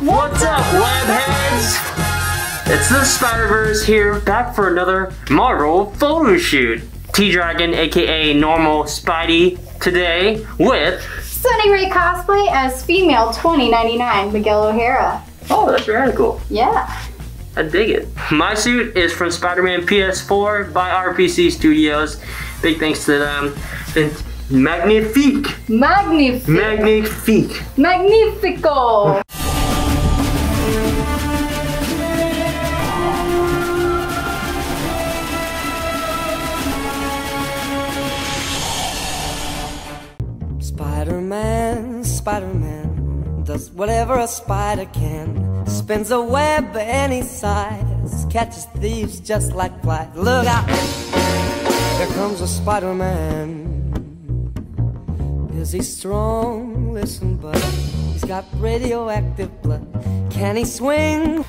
What's up, webheads? It's the Spider-Verse here, back for another Marvel photo shoot. RealTDragon, aka Normal Spidey, today with Sunny Rae Cosplay as female 2099 Miguel O'Hara. Oh, that's radical. Yeah. I dig it. My suit is from Spider-Man PS4 by RPC Studios. Big thanks to them. And magnifique. Magnifique. Magnifique. Magnifico. Spider-Man, Spider-Man, does whatever a spider can. Spins a web any size, catches thieves just like flies. Look out, here comes a Spider-Man. Is he strong? Listen, bud, he's got radioactive blood. Can he swing?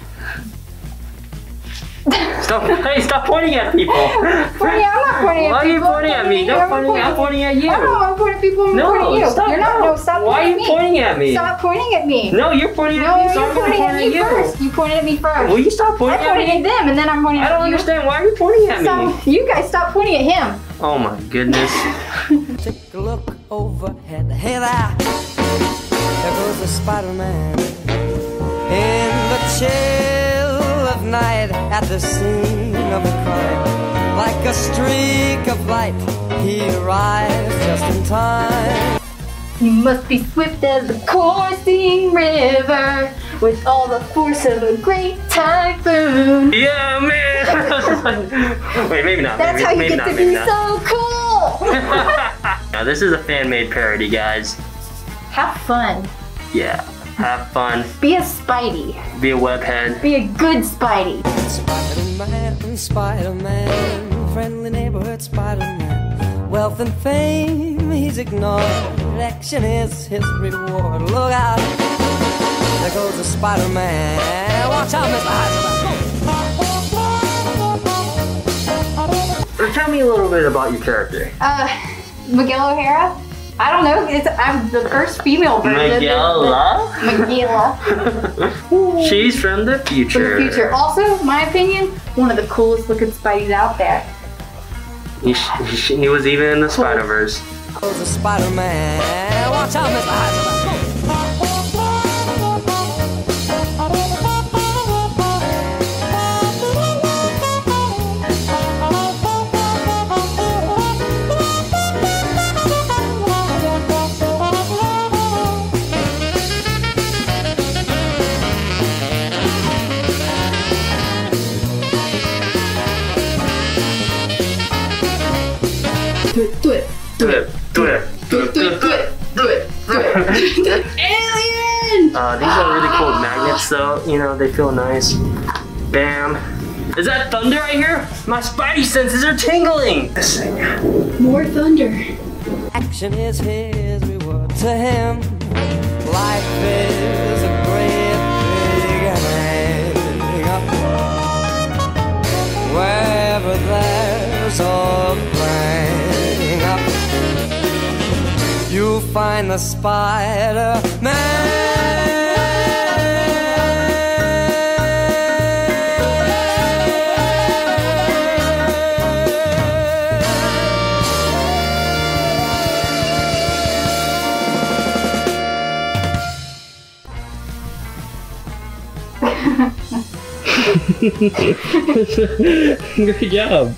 Stop, hey, stop pointing at people! I'm not pointing at people! Why are you pointing at me? I'm pointing at you! I'm pointing at people, I'm pointing at you! Stop pointing at me! Why are you pointing at me? Stop pointing at me! No, you're pointing at me, so I'm pointing at you! First. You pointed at me first! Will you stop pointing at me? I pointed at them, and then I'm pointing at you! I don't understand, why are you pointing at me? So, you guys stop pointing at him! Oh my goodness! Take a look overhead, hey there! There goes the Spider-Man in the chair! Night at the scene of the crime, like a streak of light, he arrives just in time. You must be swift as the coursing river, with all the force of a great typhoon. Yeah, man. Wait, maybe not. That's how you get to be so cool. Now this is a fan-made parody, guys. Have fun. Yeah. Have fun. Be a Spidey. Be a webhead. Be a good Spidey. Spider-Man, Spider-Man, friendly neighborhood Spider-Man. Wealth and fame, he's ignored. Action is his reward. Look out! There goes the Spider-Man. Watch out, Miss Eyes. Tell me a little bit about your character. Miguel O'Hara. I don't know, I'm the first female version. Miguel. She's from the future. From the future. Also, my opinion, one of the coolest looking Spideys out there. He was even in the Spider-Verse. There's a Spider-Man. Watch out, Miss Do it. Alien! These are really cool magnets, though. You know, they feel nice. Bam. Is that thunder right here? My Spidey senses are tingling. This thing. More thunder. Action is his reward to him. Life is a great big hang up. Wherever there's a you find the Spider-Man. Good job.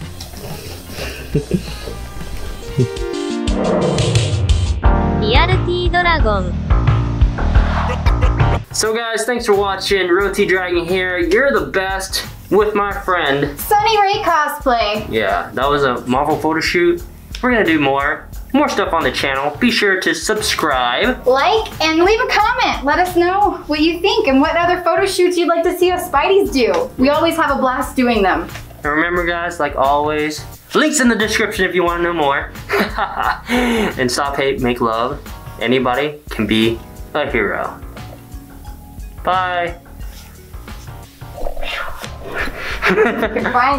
So guys, thanks for watching. RealTDragon here. You're the best with my friend Sunny Rae Cosplay. Yeah, that was a Marvel photo shoot. We're gonna do more stuff on the channel. Be sure to subscribe, like, and leave a comment. Let us know what you think and what other photo shoots you'd like to see us Spideys do. We always have a blast doing them. And remember guys, like always, links in the description if you want to know more. And stop hate, make love. Anybody can be a hero. Bye.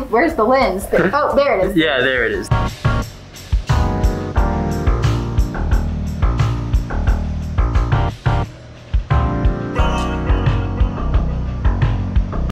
Where's the lens? Oh, there it is. Yeah, there it is.